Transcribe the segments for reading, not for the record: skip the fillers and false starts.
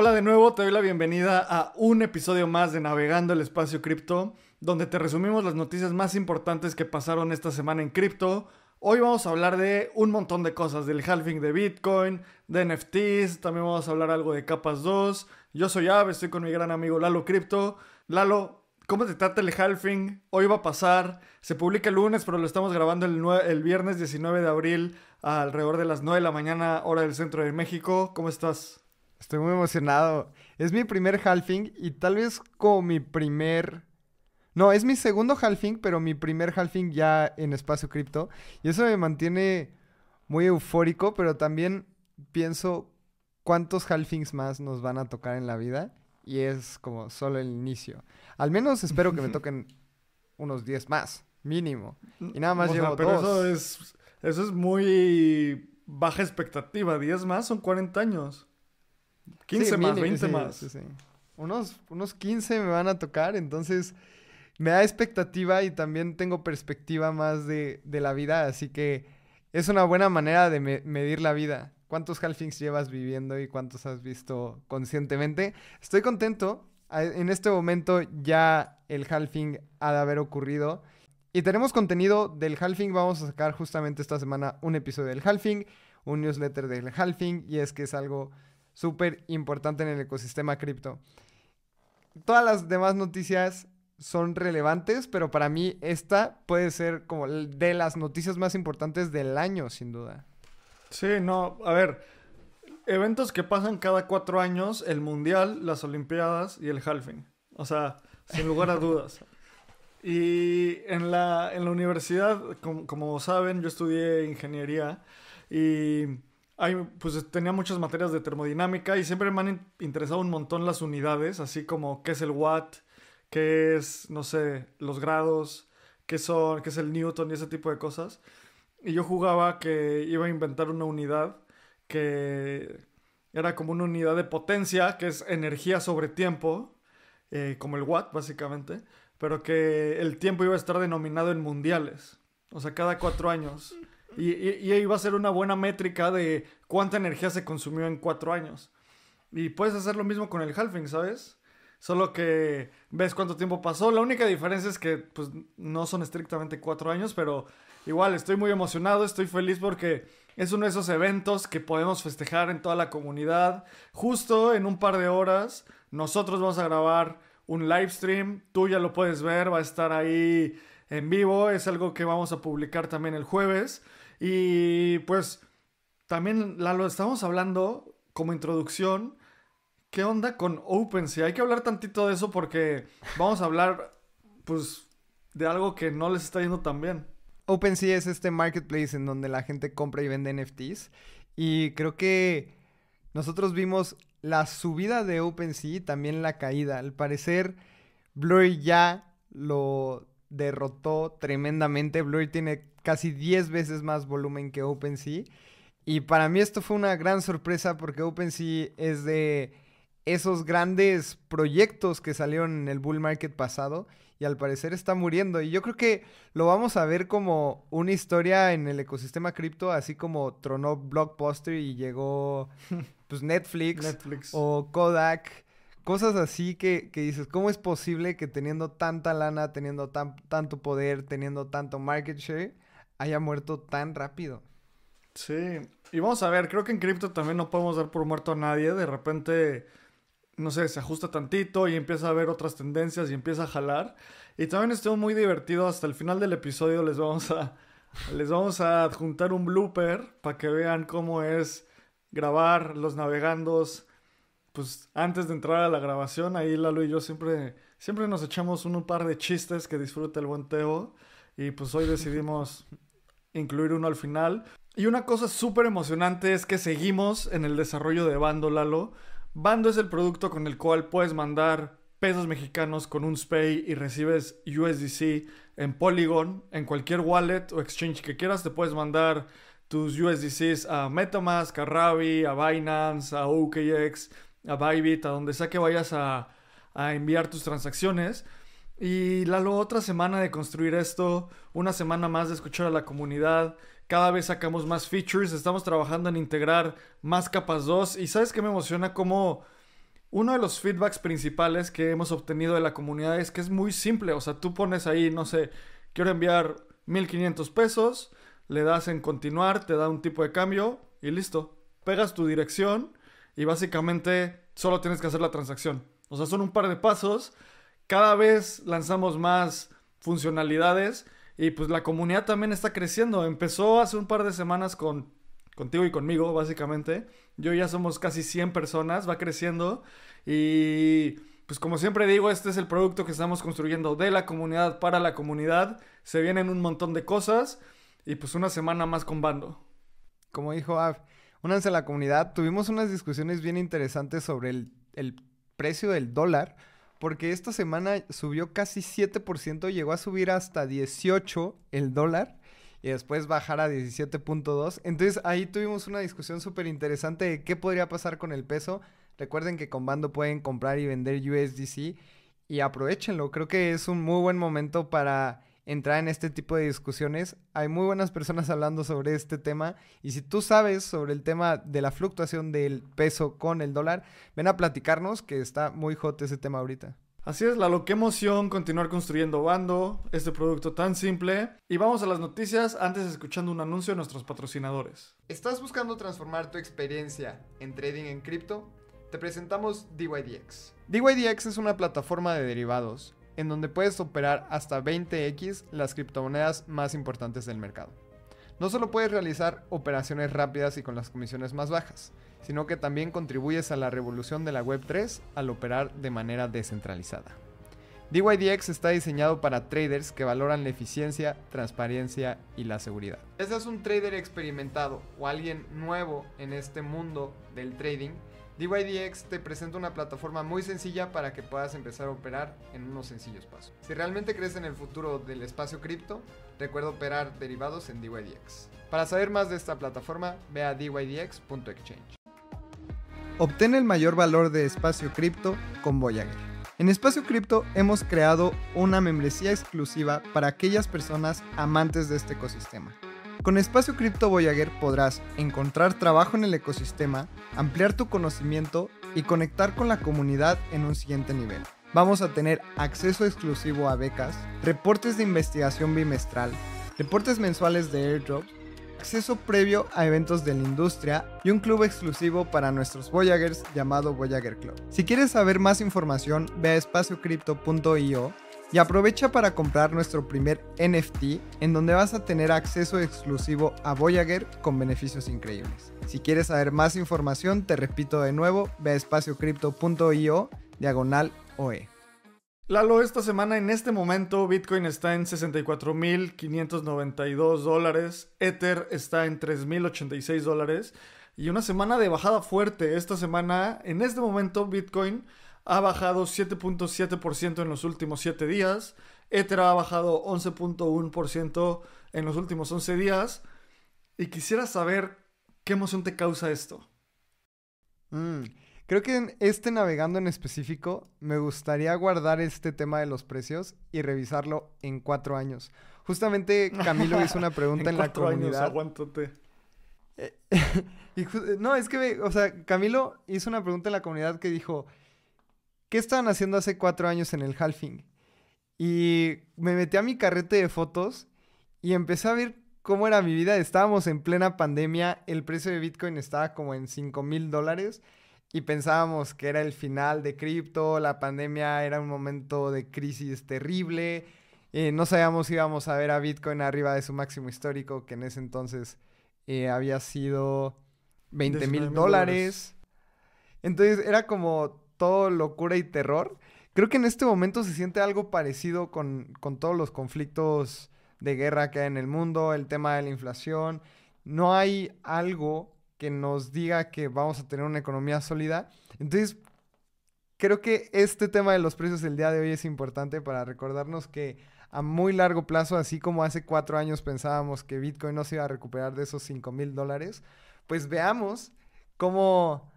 Hola de nuevo, te doy la bienvenida a un episodio más de Navegando el Espacio Cripto, donde te resumimos las noticias más importantes que pasaron esta semana en cripto. Hoy vamos a hablar de un montón de cosas, del halving de Bitcoin, de NFTs, también vamos a hablar algo de capas 2. Yo soy Ab, estoy con mi gran amigo Lalo Cripto. Lalo, ¿cómo te trata el halving? Hoy va a pasar, se publica el lunes, pero lo estamos grabando el viernes 19 de abril alrededor de las 9 de la mañana, hora del centro de México. ¿Cómo estás? Estoy muy emocionado. Es mi primer halving y tal vez como mi primer... No, es mi segundo halving, pero mi primer halving ya en Espacio Cripto. Y eso me mantiene muy eufórico, pero también pienso cuántos halvings más nos van a tocar en la vida. Y es como solo el inicio. Al menos espero que me toquen unos 10 más, mínimo. Y nada más llevo pero dos. Eso es muy baja expectativa. 10 más son 40 años. 15 sí, más, mínimo, 20 sí, más. Sí, sí. Unos 15 me van a tocar, entonces me da expectativa y también tengo perspectiva más de la vida. Así que es una buena manera de medir la vida. ¿Cuántos halfings llevas viviendo y cuántos has visto conscientemente? Estoy contento. En este momento ya el halfing ha de haber ocurrido. Y tenemos contenido del halfing. Vamos a sacar justamente esta semana un episodio del halfing, un newsletter del halfing. Y es que es algo súper importante en el ecosistema cripto. Todas las demás noticias son relevantes, pero para mí esta puede ser como de las noticias más importantes del año, sin duda. Sí, no, a ver, eventos que pasan cada 4 años, el Mundial, las Olimpiadas y el halving. O sea, sin lugar a dudas. Y en la universidad, como saben, yo estudié ingeniería y pues tenía muchas materias de termodinámica y siempre me han interesado un montón las unidades, así como qué es el watt, qué es, no sé, los grados, qué es el newton y ese tipo de cosas. Y yo jugaba que iba a inventar una unidad que era como una unidad de potencia, que es energía sobre tiempo, como el watt básicamente, pero que el tiempo iba a estar denominado en mundiales, o sea, cada 4 años. Y iba a ser una buena métrica de cuánta energía se consumió en 4 años. Y puedes hacer lo mismo con el halving, ¿sabes? Solo que ves cuánto tiempo pasó. La única diferencia es que pues, no son estrictamente 4 años, pero igual estoy muy emocionado, estoy feliz porque es uno de esos eventos que podemos festejar en toda la comunidad. Justo en un par de horas nosotros vamos a grabar un live stream. Tú ya lo puedes ver, va a estar ahí en vivo. Es algo que vamos a publicar también el jueves. Y pues también, Lalo, estamos hablando como introducción, ¿qué onda con OpenSea? Hay que hablar tantito de eso porque vamos a hablar, pues, de algo que no les está yendo tan bien. OpenSea es este marketplace en donde la gente compra y vende NFTs. Y creo que nosotros vimos la subida de OpenSea y también la caída. Al parecer, Blur ya lo derrotó tremendamente. Blur tiene casi 10 veces más volumen que OpenSea. Y para mí esto fue una gran sorpresa porque OpenSea es de esos grandes proyectos que salieron en el bull market pasado y al parecer está muriendo. Y yo creo que lo vamos a ver como una historia en el ecosistema cripto, así como tronó Blockbuster y llegó pues, Netflix o Kodak. Cosas así que dices, ¿cómo es posible que teniendo tanta lana, teniendo tanto poder, teniendo tanto market share, haya muerto tan rápido? Sí, y vamos a ver, creo que en cripto también no podemos dar por muerto a nadie. De repente, no sé, se ajusta tantito y empieza a haber otras tendencias y empieza a jalar. Y también estuvo muy divertido, hasta el final del episodio les vamos a adjuntar un blooper para que vean cómo es grabar los navegandos. Pues antes de entrar a la grabación, ahí Lalo y yo siempre nos echamos un par de chistes que disfruta el buen Teo. Y pues hoy decidimos incluir uno al final. Y una cosa súper emocionante es que seguimos en el desarrollo de Bando, Lalo. Bando es el producto con el cual puedes mandar pesos mexicanos con un SPAY y recibes USDC en Polygon. En cualquier wallet o exchange que quieras te puedes mandar tus USDCs a MetaMask, a Rabi, a Binance, a OKX, a Bybit, a donde sea que vayas a enviar tus transacciones. Y Lalo, otra semana de construir esto, una semana más de escuchar a la comunidad. Cada vez sacamos más features, estamos trabajando en integrar más capas 2. Y ¿sabes qué me emociona? Cómo Uno de los feedbacks principales que hemos obtenido de la comunidad es que es muy simple. O sea, tú pones ahí, no sé, quiero enviar 1,500 pesos, le das en continuar, te da un tipo de cambio y listo. Pegas tu dirección y básicamente solo tienes que hacer la transacción. O sea, son un par de pasos. Cada vez lanzamos más funcionalidades y pues la comunidad también está creciendo. Empezó hace un par de semanas contigo y conmigo, básicamente. Yo ya somos casi 100 personas, va creciendo. Y pues como siempre digo, este es el producto que estamos construyendo de la comunidad para la comunidad. Se vienen un montón de cosas y pues una semana más con Bando. Como dijo Av, únanse a la comunidad. Tuvimos unas discusiones bien interesantes sobre el precio del dólar, porque esta semana subió casi 7%, llegó a subir hasta 18 el dólar y después bajar a 17.2. Entonces ahí tuvimos una discusión súper interesante de qué podría pasar con el peso. Recuerden que con Bando pueden comprar y vender USDC y aprovechenlo. Creo que es un muy buen momento para entrar en este tipo de discusiones. Hay muy buenas personas hablando sobre este tema y si tú sabes sobre el tema de la fluctuación del peso con el dólar, ven a platicarnos, que está muy hot ese tema ahorita. Así es, Lalo, qué emoción continuar construyendo Bando, este producto tan simple. Y vamos a las noticias, antes escuchando un anuncio de nuestros patrocinadores. ¿Estás buscando transformar tu experiencia en trading en cripto? Te presentamos DYDX. DYDX es una plataforma de derivados en donde puedes operar hasta 20x las criptomonedas más importantes del mercado. No solo puedes realizar operaciones rápidas y con las comisiones más bajas, sino que también contribuyes a la revolución de la Web3 al operar de manera descentralizada. DYDX está diseñado para traders que valoran la eficiencia, transparencia y la seguridad. Si eres un trader experimentado o alguien nuevo en este mundo del trading, DYDX te presenta una plataforma muy sencilla para que puedas empezar a operar en unos sencillos pasos. Si realmente crees en el futuro del espacio cripto, recuerda operar derivados en DYDX. Para saber más de esta plataforma, ve a dydx.exchange. Obtén el mayor valor de Espacio Cripto con Voyager. En Espacio Cripto hemos creado una membresía exclusiva para aquellas personas amantes de este ecosistema. Con Espacio Cripto Voyager podrás encontrar trabajo en el ecosistema, ampliar tu conocimiento y conectar con la comunidad en un siguiente nivel. Vamos a tener acceso exclusivo a becas, reportes de investigación bimestral, reportes mensuales de airdrops, acceso previo a eventos de la industria y un club exclusivo para nuestros Voyagers llamado Voyager Club. Si quieres saber más información, ve a espaciocripto.io y aprovecha para comprar nuestro primer NFT, en donde vas a tener acceso exclusivo a Voyager con beneficios increíbles. Si quieres saber más información, te repito de nuevo, ve a espaciocripto.io/OE. Lalo, esta semana en este momento Bitcoin está en $64,592, Ether está en $3,086 y una semana de bajada fuerte. Esta semana, en este momento, Bitcoin ha bajado 7.7% en los últimos 7 días, Ether ha bajado 11.1% en los últimos 11 días y quisiera saber qué emoción te causa esto. Creo que en este navegando en específico me gustaría guardar este tema de los precios y revisarlo en 4 años. Justamente Camilo hizo una pregunta en la comunidad. 4 años, aguántate. No, es que, Camilo hizo una pregunta en la comunidad que dijo, ¿qué estaban haciendo hace 4 años en el Halving? Y me metí a mi carrete de fotos y empecé a ver cómo era mi vida. Estábamos en plena pandemia, el precio de Bitcoin estaba como en $5,000. Y pensábamos que era el final de cripto, la pandemia era un momento de crisis terrible. No sabíamos si íbamos a ver a Bitcoin arriba de su máximo histórico, que en ese entonces había sido $20,000. Entonces era como todo locura y terror. Creo que en este momento se siente algo parecido con todos los conflictos de guerra que hay en el mundo, el tema de la inflación. No hay algo que nos diga que vamos a tener una economía sólida. Entonces, creo que este tema de los precios el día de hoy es importante para recordarnos que a muy largo plazo, así como hace 4 años pensábamos que Bitcoin no se iba a recuperar de esos $5,000, pues veamos cómo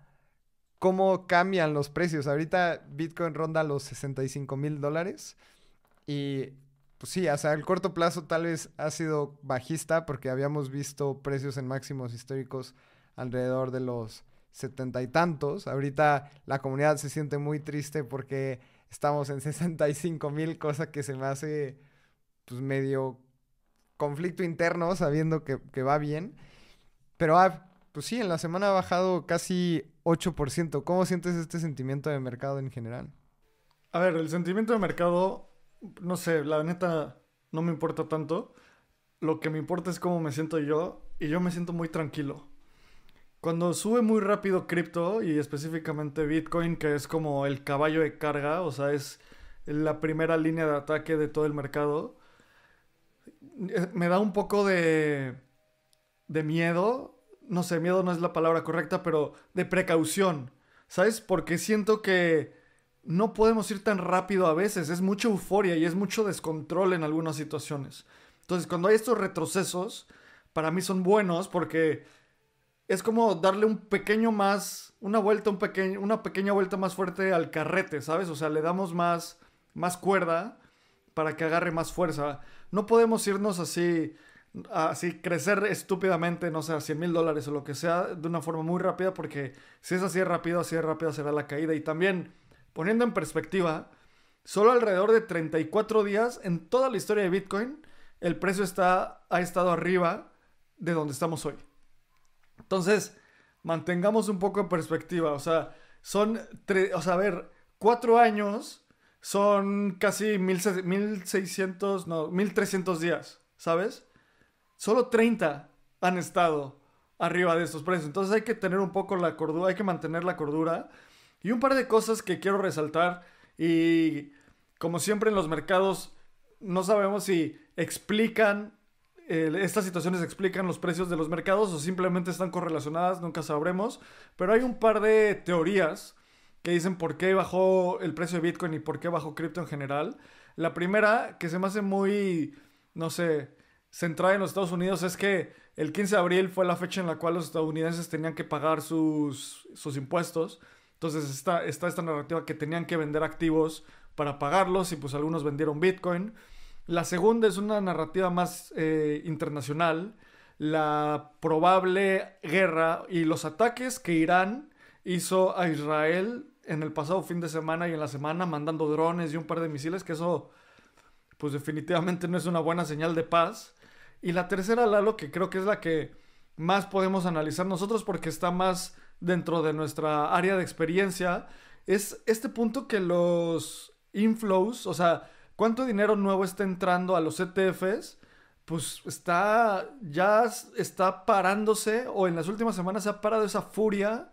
cambian los precios. Ahorita Bitcoin ronda los $65,000 y pues sí, hasta el corto plazo tal vez ha sido bajista porque habíamos visto precios en máximos históricos alrededor de los 70 y tantos. Ahorita la comunidad se siente muy triste porque estamos en 65,000, cosa que se me hace pues medio conflicto interno sabiendo que va bien. Pero pues sí, en la semana ha bajado casi 8%. ¿Cómo sientes este sentimiento de mercado en general? A ver, el sentimiento de mercado, no sé, la neta no me importa tanto. Lo que me importa es cómo me siento yo, y yo me siento muy tranquilo. Cuando sube muy rápido cripto, y específicamente Bitcoin, que es como el caballo de carga, o sea, es la primera línea de ataque de todo el mercado, me da un poco de miedo. No sé, miedo no es la palabra correcta, pero de precaución, ¿sabes? Porque siento que no podemos ir tan rápido a veces. Es mucha euforia y es mucho descontrol en algunas situaciones. Entonces, cuando hay estos retrocesos, para mí son buenos porque es como darle un pequeño más, una pequeña vuelta más fuerte al carrete, ¿sabes? O sea, le damos más cuerda para que agarre más fuerza. No podemos irnos así crecer estúpidamente, no sé, a $100,000 o lo que sea, de una forma muy rápida, porque si es así de rápido será la caída. Y también, poniendo en perspectiva, solo alrededor de 34 días en toda la historia de Bitcoin, el precio ha estado arriba de donde estamos hoy. Entonces, mantengamos un poco en perspectiva. O sea, a ver, 4 años son casi 1,600, no, 1,300 días, ¿sabes? Solo 30 han estado arriba de estos precios. Entonces hay que tener un poco la cordura, hay que mantener la cordura. Y un par de cosas que quiero resaltar. Y como siempre en los mercados, no sabemos si explican, estas situaciones explican los precios de los mercados o simplemente están correlacionadas, nunca sabremos. Pero hay un par de teorías que dicen por qué bajó el precio de Bitcoin y por qué bajó cripto en general. La primera, que se me hace muy, no sé, centrada en los Estados Unidos, es que el 15 de abril fue la fecha en la cual los estadounidenses tenían que pagar sus impuestos. Entonces está esta narrativa que tenían que vender activos para pagarlos, y pues algunos vendieron Bitcoin. La segunda es una narrativa más internacional, la probable guerra y los ataques que Irán hizo a Israel en el pasado fin de semana y en la semana, mandando drones y un par de misiles, que eso pues definitivamente no es una buena señal de paz. Y la tercera, Lalo, que creo que es la que más podemos analizar nosotros porque está más dentro de nuestra área de experiencia, es este punto que los inflows, o sea, cuánto dinero nuevo está entrando a los ETFs, pues ya está parándose, o en las últimas semanas se ha parado esa furia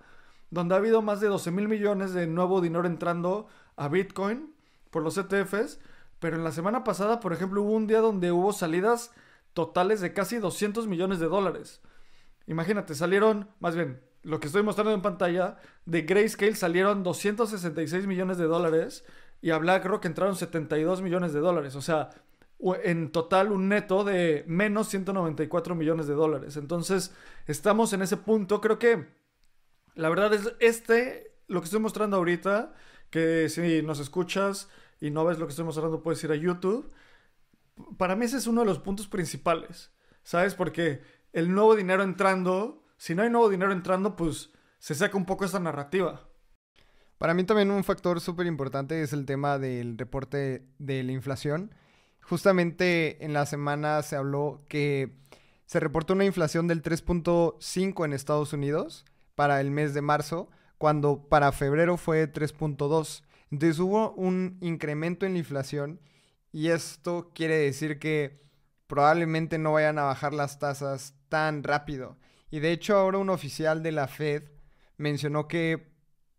donde ha habido más de 12,000 millones de nuevo dinero entrando a Bitcoin por los ETFs. Pero en la semana pasada, por ejemplo, hubo un día donde hubo salidas totales de casi $200 millones. Imagínate, lo que estoy mostrando en pantalla, de Grayscale salieron $266 millones y a BlackRock entraron $72 millones. O sea, en total un neto de menos $194 millones. Entonces, estamos en ese punto. Creo que la verdad es lo que estoy mostrando ahorita, que si nos escuchas y no ves lo que estoy mostrando, puedes ir a YouTube. Para mí ese es uno de los puntos principales, ¿sabes? Porque el nuevo dinero entrando, si no hay nuevo dinero entrando, pues se saca un poco esta narrativa. Para mí también un factor súper importante es el tema del reporte de la inflación. Justamente en la semana se habló que se reportó una inflación del 3.5 en Estados Unidos para el mes de marzo, cuando para febrero fue 3.2. Entonces hubo un incremento en la inflación, y esto quiere decir que probablemente no vayan a bajar las tasas tan rápido. Y de hecho ahora un oficial de la Fed mencionó que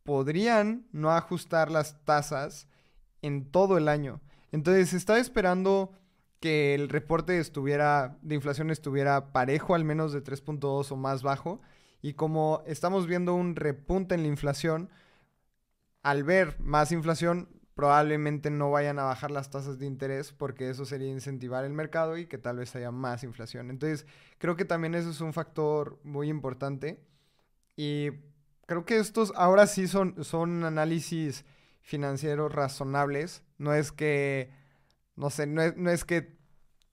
podrían no ajustar las tasas en todo el año. Entonces se estaba esperando que el reporte de inflación estuviera parejo, al menos de 3.2 o más bajo. Y como estamos viendo un repunte en la inflación, al ver más inflación, probablemente no vayan a bajar las tasas de interés, porque eso sería incentivar el mercado y que tal vez haya más inflación. Entonces, creo que también eso es un factor muy importante. Y creo que estos ahora sí son análisis financieros razonables. No es que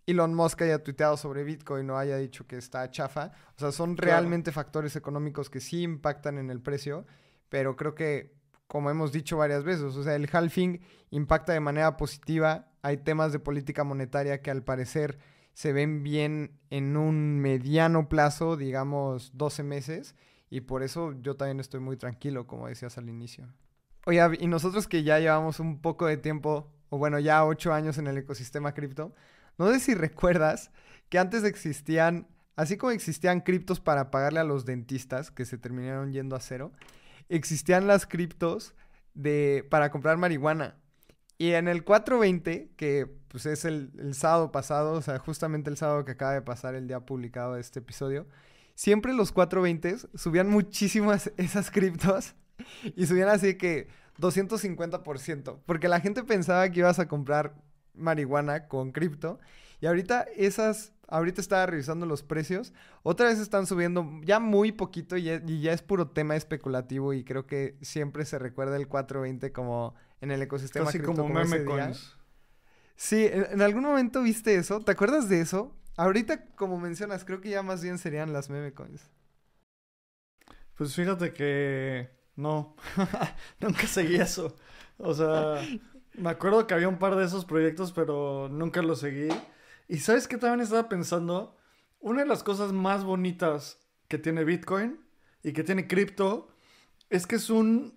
Elon Musk haya tuiteado sobre Bitcoin o haya dicho que está chafa. O sea, son realmente factores económicos que sí impactan en el precio, pero creo que, como hemos dicho varias veces, o sea, el halving impacta de manera positiva. Hay temas de política monetaria que al parecer se ven bien en un mediano plazo, digamos 12 meses, y por eso yo también estoy muy tranquilo, como decías al inicio. Oye, y nosotros que ya llevamos un poco de tiempo, o bueno, ya 8 años en el ecosistema cripto, no sé si recuerdas que antes existían, así como existían criptos para pagarle a los dentistas, que se terminaron yendo a cero, existían las criptos para comprar marihuana. Y en el 420, que pues es el sábado pasado, o sea, justamente el sábado que acaba de pasar el día publicado de este episodio, siempre los 420s subían muchísimas esas criptos y subían así que 250%, porque la gente pensaba que ibas a comprar marihuana con cripto y ahorita ahorita estaba revisando los precios, otra vez están subiendo ya muy poquito y ya es puro tema especulativo y creo que siempre se recuerda el 420 como... en el ecosistema casi cripto, como meme coins. Sí, en algún momento viste eso. ¿Te acuerdas de eso? Ahorita, como mencionas, creo que ya más bien serían las meme coins. Pues fíjate que... no. Nunca seguí eso. O sea, me acuerdo que había un par de esos proyectos, pero nunca los seguí. Y ¿sabes qué también estaba pensando? Una de las cosas más bonitas que tiene Bitcoin y que tiene cripto es que es una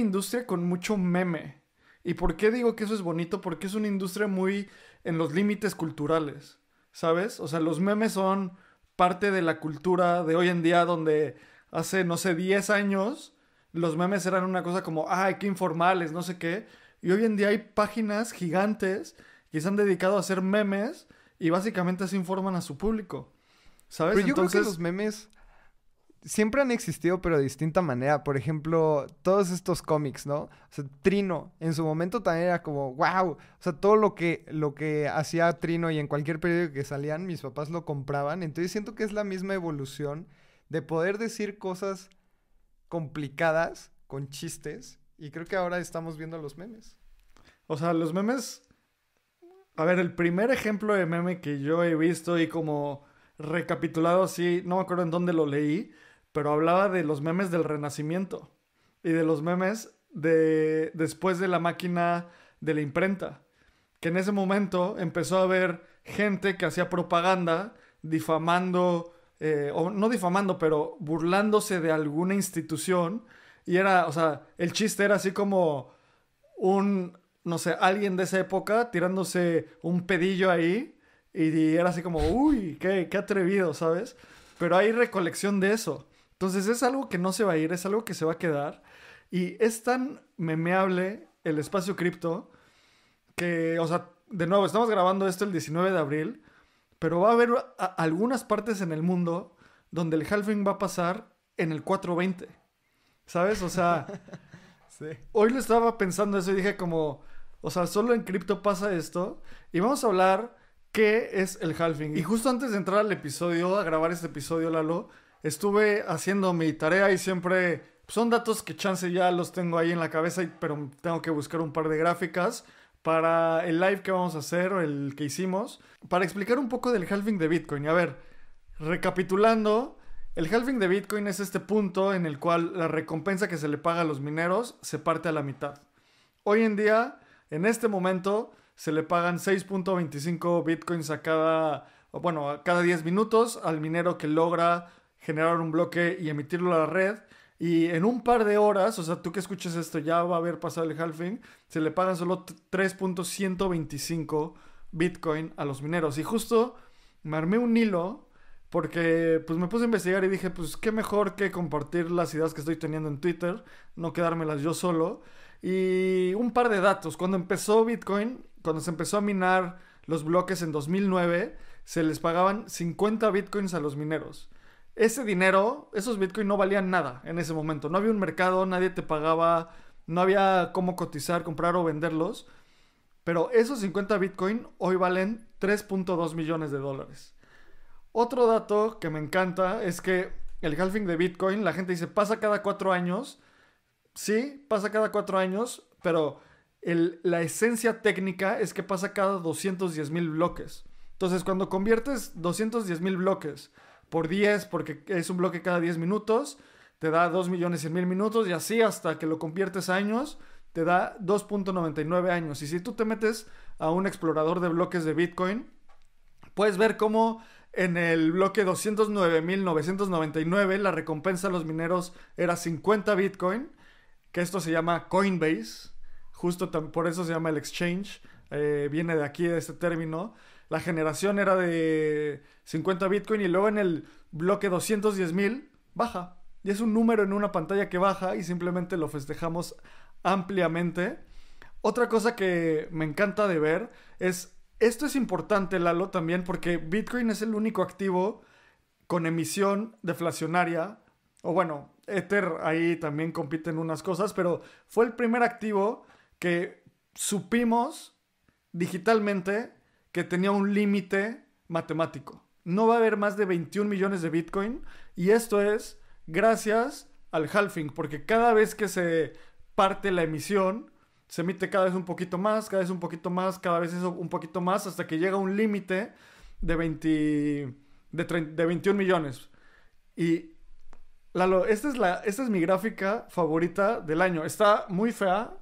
industria con mucho meme. ¿Y por qué digo que eso es bonito? Porque es una industria muy en los límites culturales, ¿sabes? O sea, los memes son parte de la cultura de hoy en día, donde hace, no sé, 10 años, los memes eran una cosa como, ay, qué informales, no sé qué. Y hoy en día hay páginas gigantes que se han dedicado a hacer memes y básicamente así informan a su público, ¿sabes? Pero yo creo que los memes siempre han existido, pero de distinta manera. Por ejemplo, todos estos cómics, ¿no? O sea, Trino, en su momento también era como, wow. O sea, todo lo que hacía Trino y en cualquier periódico que salían, mis papás lo compraban. Entonces siento que es la misma evolución de poder decir cosas complicadas con chistes. Y creo que ahora estamos viendo los memes. O sea, los memes... A ver, el primer ejemplo de meme que yo he visto y como recapitulado así, no me acuerdo en dónde lo leí, pero hablaba de los memes del Renacimiento y de los memes de después de la máquina de la imprenta, que en ese momento empezó a haber gente que hacía propaganda difamando, o no difamando, pero burlándose de alguna institución, y era, o sea, el chiste era así como un, no sé, alguien de esa época tirándose un pedillo ahí, y era así como, uy, qué atrevido, ¿sabes? Pero hay recolección de eso. Entonces es algo que no se va a ir, es algo que se va a quedar. Y es tan memeable el espacio cripto que, o sea, de nuevo, estamos grabando esto el 19 de abril, pero va a haber algunas partes en el mundo donde el halving va a pasar en el 420, ¿sabes? O sea, sí. Hoy lo estaba pensando eso y dije como, o sea, solo en cripto pasa esto. Y vamos a hablar... ¿qué es el halving? Y justo antes de entrar al episodio, a grabar este episodio, Lalo, estuve haciendo mi tarea y siempre son datos que chance ya los tengo ahí en la cabeza, pero tengo que buscar un par de gráficas para el live que vamos a hacer, o el que hicimos, para explicar un poco del halving de Bitcoin. A ver, recapitulando, el halving de Bitcoin es este punto en el cual la recompensa que se le paga a los mineros se parte a la mitad. Hoy en día, en este momento... se le pagan 6.25 bitcoins a cada 10 minutos al minero que logra generar un bloque y emitirlo a la red. Y en un par de horas, o sea, tú que escuches esto ya va a haber pasado el halving, se le pagan solo 3.125 bitcoin a los mineros. Y justo me armé un hilo porque pues me puse a investigar y dije, pues qué mejor que compartir las ideas que estoy teniendo en Twitter, no quedármelas yo solo. Y un par de datos. Cuando empezó Bitcoin... cuando se empezó a minar los bloques en 2009, se les pagaban 50 bitcoins a los mineros. Ese dinero, esos bitcoins no valían nada en ese momento. No había un mercado, nadie te pagaba, no había cómo cotizar, comprar o venderlos. Pero esos 50 bitcoins hoy valen 3.2 millones de dólares. Otro dato que me encanta es que el halving de Bitcoin, la gente dice, pasa cada 4 años. Sí, pasa cada 4 años, pero... la esencia técnica es que pasa cada 210 mil bloques. Entonces, cuando conviertes 210,000 bloques por 10, porque es un bloque cada 10 minutos, te da 2.100.000 minutos, y así hasta que lo conviertes a años, te da 2.99 años. Y si tú te metes a un explorador de bloques de Bitcoin, puedes ver cómo en el bloque 209.999 la recompensa a los mineros era 50 Bitcoin, que esto se llama Coinbase, justo por eso se llama el exchange, viene de aquí, de este término. La generación era de 50 Bitcoin, y luego en el bloque 210.000 baja. Y es un número en una pantalla que baja, y simplemente lo festejamos ampliamente. Otra cosa que me encanta de ver es... Esto es importante, Lalo, también, porque Bitcoin es el único activo con emisión deflacionaria. O bueno, Ether ahí también compiten unas cosas, pero fue el primer activo que supimos digitalmente que tenía un límite matemático. No va a haber más de 21 millones de Bitcoin, y esto es gracias al halving, porque cada vez que se parte la emisión, se emite cada vez un poquito más, cada vez un poquito más, cada vez eso un poquito más, hasta que llega un límite de 21 millones. Y Lalo, esta es mi gráfica favorita del año. Está muy fea,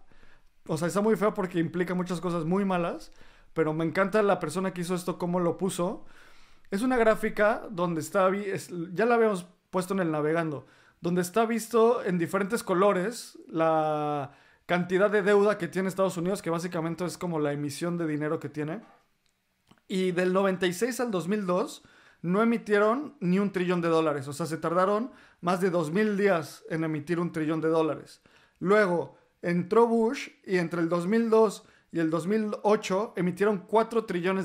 o sea, está muy fea porque implica muchas cosas muy malas, pero me encanta la persona que hizo esto, cómo lo puso. Es una gráfica donde está, ya la habíamos puesto en el navegando, donde está visto en diferentes colores la cantidad de deuda que tiene Estados Unidos, que básicamente es como la emisión de dinero que tiene. Y del 96 al 2002 no emitieron ni $1 trillón. O sea, se tardaron más de 2000 días en emitir $1 trillón. Luego entró Bush, y entre el 2002 y el 2008 emitieron $4 trillones.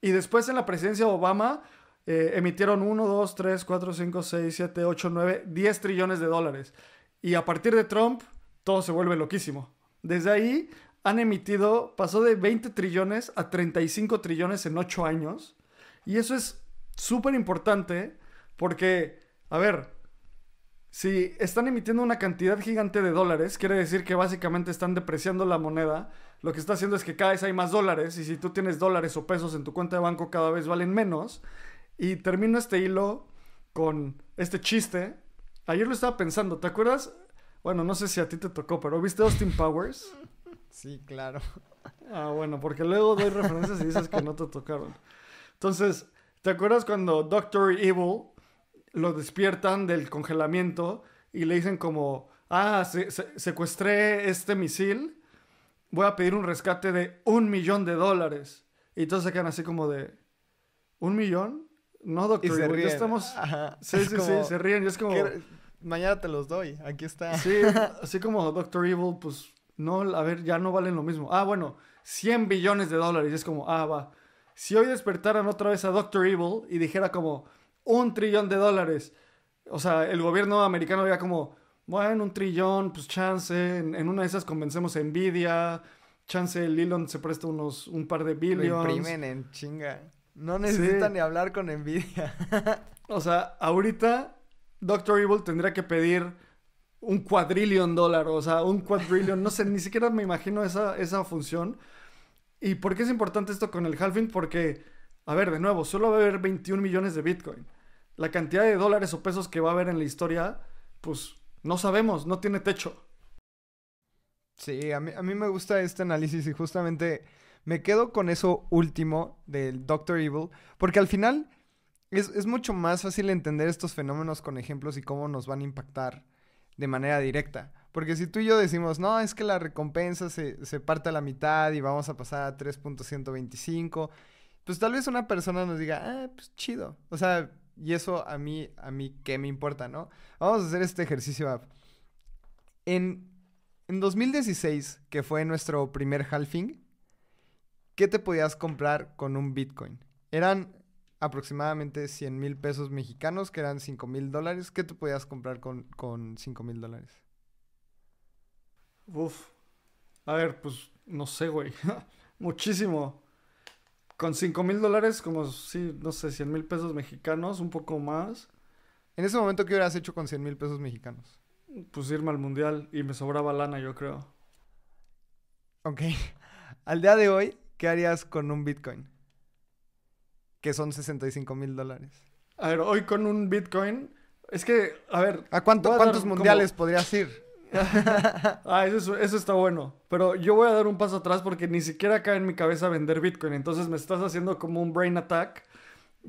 Y después, en la presidencia de Obama, emitieron 1, 2, 3, 4, 5, 6, 7, 8, 9, $10 trillones. Y a partir de Trump... todo se vuelve loquísimo. Desde ahí han emitido, pasó de 20 trillones a 35 trillones en 8 años. Y eso es súper importante porque, a ver, si están emitiendo una cantidad gigante de dólares, quiere decir que básicamente están depreciando la moneda. Lo que está haciendo es que cada vez hay más dólares, y si tú tienes dólares o pesos en tu cuenta de banco, cada vez valen menos. Y termino este hilo con este chiste. Ayer lo estaba pensando, ¿te acuerdas? Bueno, no sé si a ti te tocó, pero ¿viste Austin Powers? Sí, claro. Ah, bueno, porque luego doy referencias y dices que no te tocaron. Entonces, ¿te acuerdas cuando Dr. Evil lo despiertan del congelamiento y le dicen como, ah, secuestré este misil, voy a pedir un rescate de $1 millón? Y todos se quedan así como de, ¿$1 millón? No, Dr. Evil, ríen. Ya estamos... Ajá. Sí, se ríen y es como... Mañana te los doy, aquí está. Sí, así como Dr. Evil, pues, no, a ver, ya no valen lo mismo. Ah, bueno, $100 billones. Y es como, ah, va. Si hoy despertaran otra vez a Dr. Evil y dijera como, $1 trillón. O sea, el gobierno americano diría como, bueno, $1 trillón, pues chance. En una de esas convencemos a Nvidia. Chance el Elon se presta un par de billions. Lo imprimen en chinga. No necesitan ni hablar con Nvidia. O sea, ahorita... Dr. Evil tendría que pedir $1 quadrillion, o sea, $1 quadrillion, no sé, ni siquiera me imagino esa función. ¿Y por qué es importante esto con el halving? Porque, a ver, de nuevo, solo va a haber 21 millones de Bitcoin. La cantidad de dólares o pesos que va a haber en la historia, pues, no sabemos, no tiene techo. Sí, a mí me gusta este análisis y justamente me quedo con eso último del Dr. Evil, porque al final... Es mucho más fácil entender estos fenómenos con ejemplos y cómo nos van a impactar de manera directa. Porque si tú y yo decimos, no, es que la recompensa se parte a la mitad y vamos a pasar a 3.125, pues tal vez una persona nos diga, ah, pues chido. O sea, y eso a mí ¿qué me importa, no? Vamos a hacer este ejercicio, Ab. En 2016, que fue nuestro primer halving, ¿qué te podías comprar con un Bitcoin? Eran... aproximadamente $100,000 pesos mexicanos, que eran $5,000. ¿Qué te podías comprar con $5,000? Uf. A ver, pues, no sé, güey. Muchísimo. Con $5,000, como, sí, no sé, $100,000 pesos mexicanos, un poco más. En ese momento, ¿qué hubieras hecho con $100,000 pesos mexicanos? Pues irme al mundial y me sobraba lana, yo creo. Ok. Al día de hoy, ¿qué harías con un Bitcoin? que son $65,000. A ver, hoy con un Bitcoin... Es que, a ver... ¿A cuántos mundiales podrías ir? Eso está bueno. Pero yo voy a dar un paso atrás porque ni siquiera cae en mi cabeza vender Bitcoin. Entonces me estás haciendo como un brain attack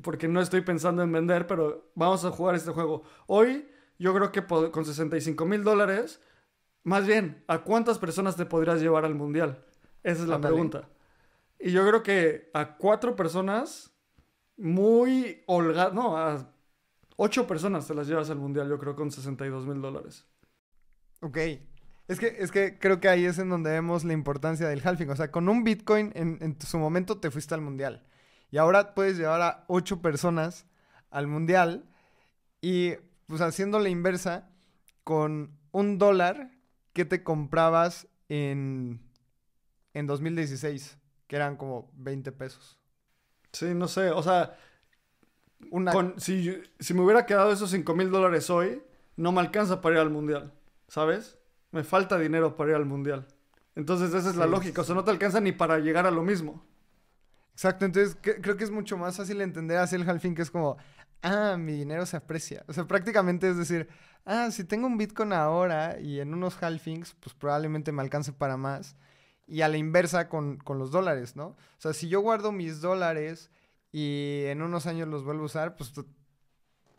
porque no estoy pensando en vender, pero vamos a jugar este juego. Hoy yo creo que con $65,000, más bien, ¿a cuántas personas te podrías llevar al mundial? Esa es la pregunta. Y yo creo que a 4 personas muy holgadas, no, a 8 personas te las llevas al mundial, yo creo, con $62,000. Ok, es que creo que ahí es en donde vemos la importancia del halving. O sea, con un Bitcoin en su momento te fuiste al mundial. Y ahora puedes llevar a 8 personas al mundial. Y pues haciendo la inversa, con $1 que te comprabas en 2016, que eran como 20 pesos. Sí, no sé, o sea, si me hubiera quedado esos $5,000 hoy, no me alcanza para ir al mundial. ¿Sabes? Me falta dinero para ir al mundial. Entonces esa es la lógica. O sea, no te alcanza ni para llegar a lo mismo. Exacto. Entonces creo que es mucho más fácil entender así el halving, que es como... Ah, mi dinero se aprecia. O sea, prácticamente es decir... Ah, si tengo un Bitcoin ahora y en unos halvings, pues probablemente me alcance para más. Y a la inversa con los dólares, ¿no? O sea, si yo guardo mis dólares y en unos años los vuelvo a usar, pues...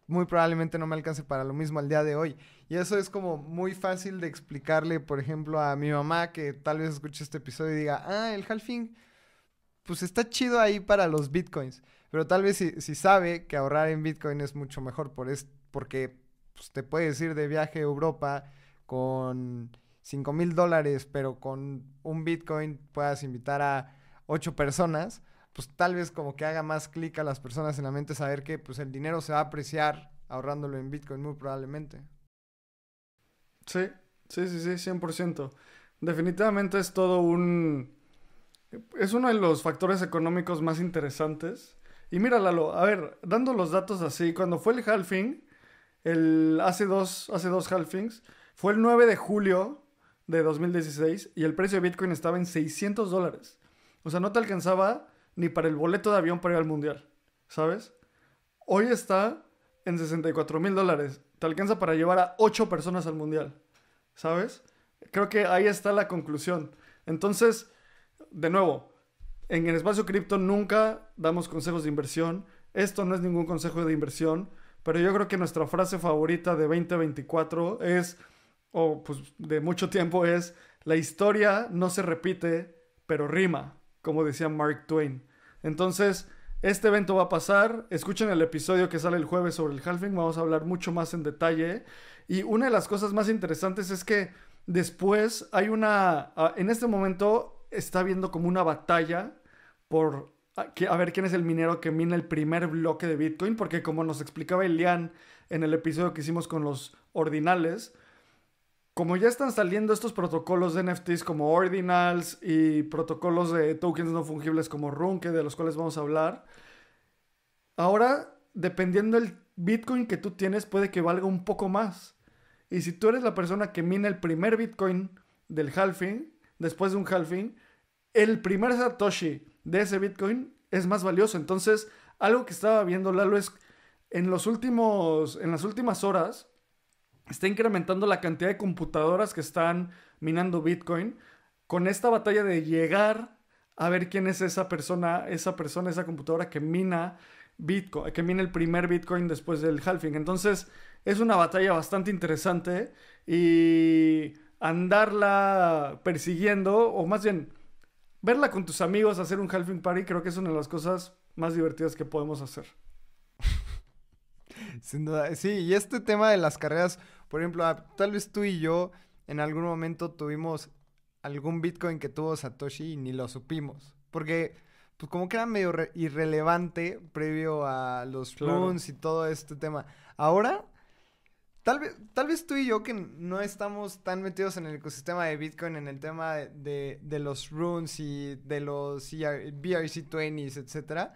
muy probablemente no me alcance para lo mismo al día de hoy. Y eso es como muy fácil de explicarle, por ejemplo, a mi mamá, que tal vez escuche este episodio y diga, ah, el halving, pues está chido ahí para los bitcoins. Pero tal vez si sabe que ahorrar en bitcoin es mucho mejor porque pues, te puedes ir de viaje a Europa con $5,000, pero con un bitcoin puedas invitar a 8 personas... pues tal vez como que haga más clic a las personas en la mente saber que pues el dinero se va a apreciar ahorrándolo en Bitcoin muy probablemente. Sí, 100%. Definitivamente es todo es uno de los factores económicos más interesantes. Y mira, Lalo, a ver, dando los datos así, cuando fue el halving, hace dos halvings, fue el 9 de julio de 2016 y el precio de Bitcoin estaba en $600. O sea, no te alcanzaba... ni para el boleto de avión para ir al mundial, ¿sabes? Hoy está en $64,000. Te alcanza para llevar a 8 personas al mundial, ¿sabes? Creo que ahí está la conclusión. Entonces, de nuevo, en el Espacio Cripto nunca damos consejos de inversión. Esto no es ningún consejo de inversión, pero yo creo que nuestra frase favorita de 2024 es, pues de mucho tiempo es, la historia no se repite, pero rima, como decía Mark Twain. Entonces, este evento va a pasar. Escuchen el episodio que sale el jueves sobre el halving. Vamos a hablar mucho más en detalle. Y una de las cosas más interesantes es que después hay una... En este momento está habiendo como una batalla por... A ver quién es el minero que mina el primer bloque de Bitcoin. Porque como nos explicaba Elian en el episodio que hicimos con los ordinales... Como ya están saliendo estos protocolos de NFTs como Ordinals y protocolos de tokens no fungibles como Rune, de los cuales vamos a hablar, ahora, dependiendo del Bitcoin que tú tienes, puede que valga un poco más. Y si tú eres la persona que mina el primer Bitcoin del halving, después de un halving, el primer Satoshi de ese Bitcoin es más valioso. Entonces, algo que estaba viendo, Lalo, es en las últimas horas... está incrementando la cantidad de computadoras que están minando Bitcoin con esta batalla de llegar a ver quién es esa computadora que mina Bitcoin, que mina el primer Bitcoin después del halving. Entonces, es una batalla bastante interesante y andarla persiguiendo, o más bien, verla con tus amigos, hacer un halving party, creo que es una de las cosas más divertidas que podemos hacer. Sin duda, sí, y este tema de las carreras, por ejemplo, tal vez tú y yo en algún momento tuvimos algún Bitcoin que tuvo Satoshi y ni lo supimos, porque pues como que era medio irrelevante previo a los runes y todo este tema. Ahora, tal vez tú y yo que no estamos tan metidos en el ecosistema de Bitcoin, en el tema de los runes y de los BRC20s, etcétera,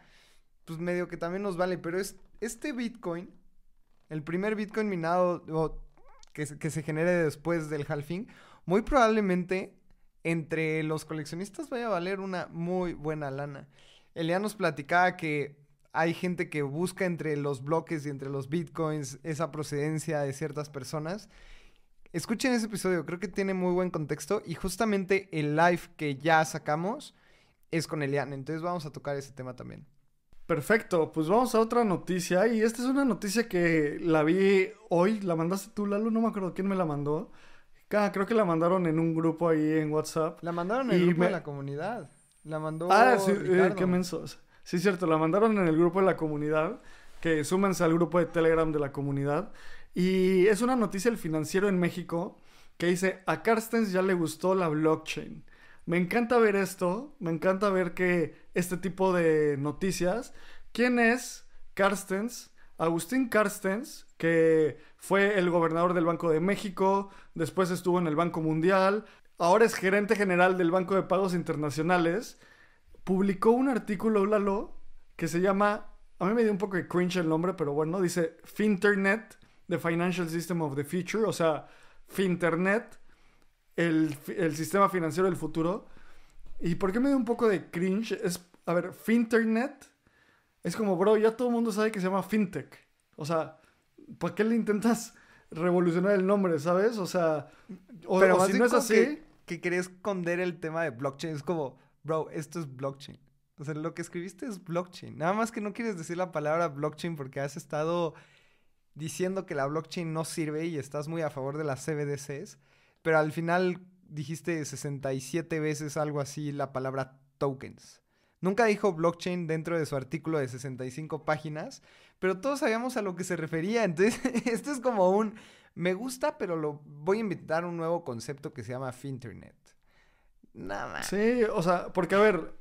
pues medio que también nos vale, pero este Bitcoin, el primer Bitcoin minado que se genere después del halving, muy probablemente entre los coleccionistas vaya a valer una muy buena lana. Elian nos platicaba que hay gente que busca entre los bloques y entre los bitcoins esa procedencia de ciertas personas. Escuchen ese episodio, creo que tiene muy buen contexto y justamente el live que ya sacamos es con Elian, entonces vamos a tocar ese tema también. Perfecto, pues vamos a otra noticia y esta es una noticia que la vi hoy, la mandaste tú, Lalo, no me acuerdo quién me la mandó. Creo que la mandaron en un grupo ahí en WhatsApp. La mandaron en el grupo de la comunidad. La mandó sí, Ricardo. Qué mensos. Sí, cierto, la mandaron en el grupo de la comunidad, que súmense al grupo de Telegram de la comunidad. Y es una noticia del Financiero en México que dice, a Carstens ya le gustó la blockchain. Me encanta ver esto, me encanta ver que este tipo de noticias. ¿Quién es Carstens? Agustín Carstens, que fue el gobernador del Banco de México, después estuvo en el Banco Mundial, ahora es gerente general del Banco de Pagos Internacionales, publicó un artículo, Lalo, que se llama, a mí me dio un poco de cringe el nombre, pero bueno, dice Finternet, the Financial System of the Future, o sea, Finternet, el sistema financiero del futuro. ¿Y por qué me dio un poco de cringe? A ver, Finternet... Es como, bro, ya todo el mundo sabe que se llama fintech. O sea, ¿por qué le intentas revolucionar el nombre, sabes? O sea, pero si no es así... Que quería esconder el tema de blockchain. Es como, bro, esto es blockchain. O sea, lo que escribiste es blockchain. Nada más que no quieres decir la palabra blockchain porque has estado diciendo que la blockchain no sirve y estás muy a favor de las CBDCs. Pero al final dijiste 67 veces algo así la palabra tokens. Nunca dijo blockchain dentro de su artículo de 65 páginas, pero todos sabíamos a lo que se refería. Entonces, esto es como un me gusta, pero lo voy a inventar un nuevo concepto que se llama Finternet. Nada más. Sí, o sea, porque a ver,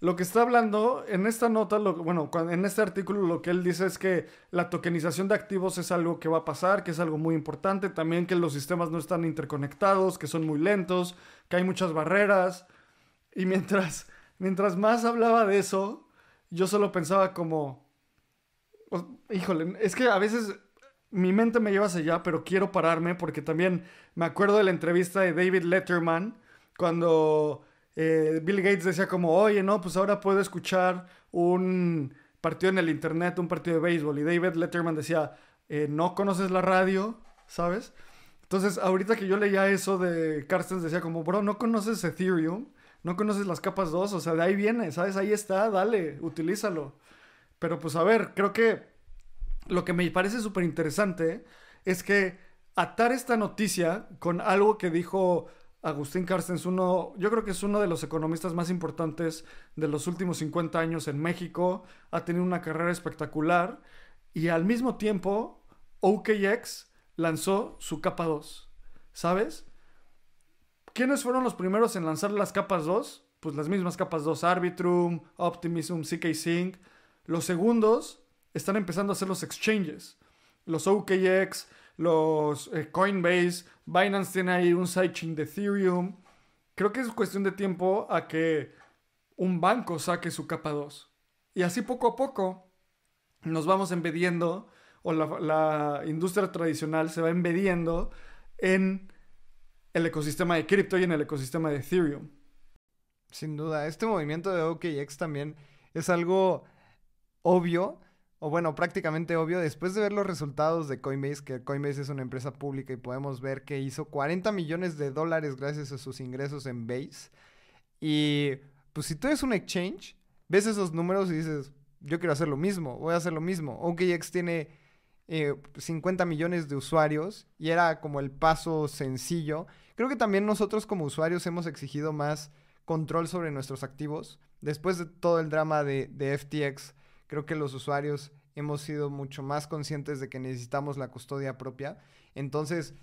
lo que está hablando en esta nota, en este artículo lo que él dice es que la tokenización de activos es algo que va a pasar, que es algo muy importante. También que los sistemas no están interconectados, que son muy lentos, que hay muchas barreras. Y Mientras más hablaba de eso, yo solo pensaba como... híjole, es que a veces mi mente me lleva hacia allá, pero quiero pararme porque también me acuerdo de la entrevista de David Letterman cuando Bill Gates decía como, oye, no, pues ahora puedo escuchar un partido en el internet, un partido de béisbol. Y David Letterman decía, no conoces la radio, ¿sabes? Entonces, ahorita que yo leía eso de Carstens, decía como, bro, no conoces Ethereum. No conoces las capas 2, o sea, de ahí viene, ¿sabes? Ahí está, dale, utilízalo. Pero pues a ver, creo que lo que me parece súper interesante es que atar esta noticia con algo que dijo Agustín Carstens, yo creo que es uno de los economistas más importantes de los últimos 50 años en México, ha tenido una carrera espectacular y al mismo tiempo OKX lanzó su capa 2, ¿sabes? ¿Quiénes fueron los primeros en lanzar las capas 2? Pues las mismas capas 2, Arbitrum, Optimism, CK Sync. Los segundos están empezando a hacer los exchanges. Los OKX, los Coinbase, Binance tiene ahí un sidechain de Ethereum. Creo que es cuestión de tiempo a que un banco saque su capa 2. Y así poco a poco nos vamos embediendo, o la industria tradicional se va embediendo en el ecosistema de cripto y en el ecosistema de Ethereum. Sin duda, este movimiento de OKX también es algo obvio, o bueno, prácticamente obvio, después de ver los resultados de Coinbase, que Coinbase es una empresa pública y podemos ver que hizo $40 millones gracias a sus ingresos en Base. Y pues si tú eres un exchange, ves esos números y dices, yo quiero hacer lo mismo, voy a hacer lo mismo. OKX tiene 50 millones de usuarios y era como el paso sencillo. Creo que también nosotros como usuarios hemos exigido más control sobre nuestros activos. Después de todo el drama de FTX, creo que los usuarios hemos sido mucho más conscientes de que necesitamos la custodia propia. Entonces,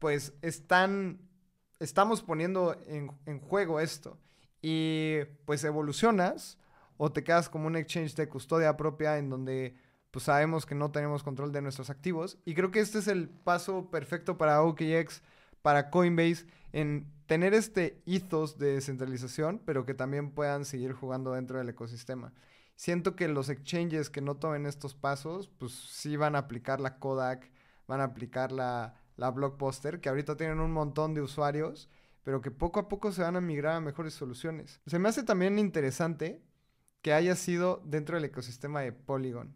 pues estamos poniendo en juego esto. Y pues evolucionas o te quedas como un exchange de custodia propia en donde... pues sabemos que no tenemos control de nuestros activos. Y creo que este es el paso perfecto para OKX, para Coinbase, en tener este ethos de descentralización, pero que también puedan seguir jugando dentro del ecosistema. Siento que los exchanges que no tomen estos pasos, pues sí van a aplicar la Kodak, van a aplicar la Blockbuster, que ahorita tienen un montón de usuarios, pero que poco a poco se van a migrar a mejores soluciones. Se me hace también interesante que haya sido dentro del ecosistema de Polygon.